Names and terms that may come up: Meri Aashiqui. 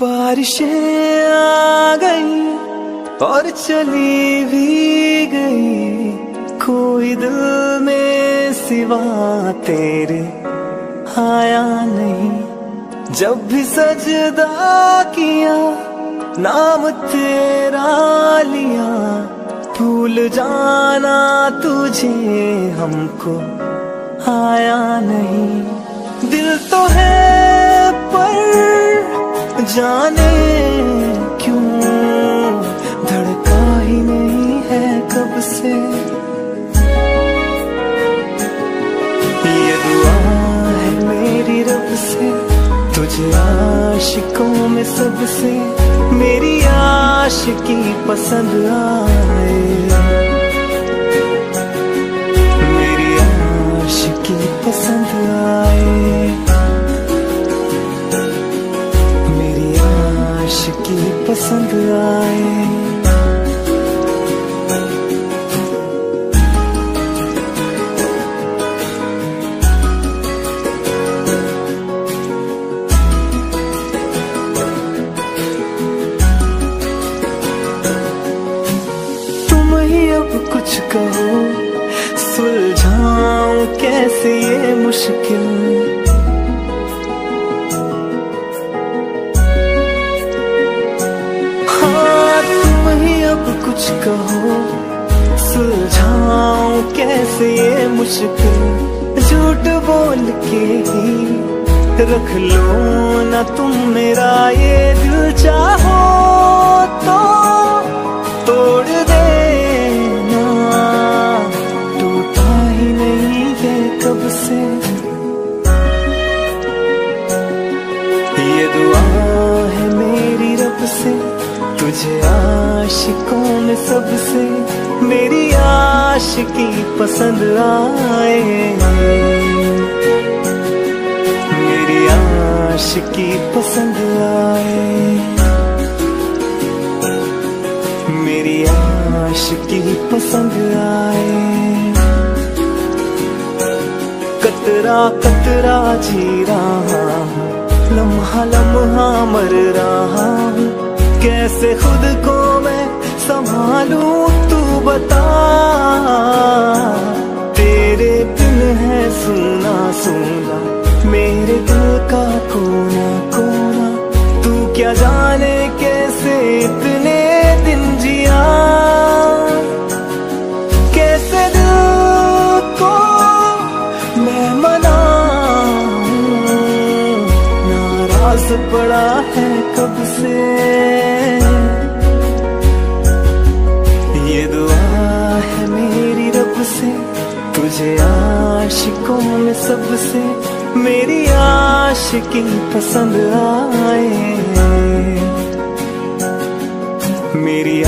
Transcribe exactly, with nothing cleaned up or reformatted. बारिशें आ गई और चली भी गई, कोई दिल में सिवा तेरे आया नहीं। जब भी सजदा किया नाम तेरा लिया, भूल जाना तुझे हमको आया नहीं। दिल तो है जाने क्यों धड़का ही नहीं है कब से, ये दुआ है मेरी रब से तुझे आशिकों में सबसे, मेरी आशिकी पसंद आए, मेरी आशिकी पसंद आए, आशिकी पसंद आए। तुम ही अब कुछ कहो, सुलझाऊं कैसे ये मुश्किल, कुछ कहो सुलझाऊं कैसे ये मुश्किल, झूठ बोल के ही रख लो ना तुम मेरा ये दिल, चाहो तो तोड़ देना, टूटा ही नहीं है कब से, ये दुआ है मेरी रब से तुझे आशिकों में सबसे, मेरी आशिकी पसंद आए, मेरी आशिकी पसंद आए, मेरी आशिकी पसंद आए। कतरा कतरा जी रहा हूँ, लम्हा लम्हा मर रहा हूँ, कैसे खुद को मैं संभालूं तू बता, तेरे बिन है सूना सूना मेरे दिल का कोना कोना, तू क्या जाने कैसे इतने दिन जिया, कैसे दिल को मैं मनाऊं, नाराज पड़ा है कब से, तुझे आशिकों में सबसे, मेरी आशिकी पसंद आए, मेरी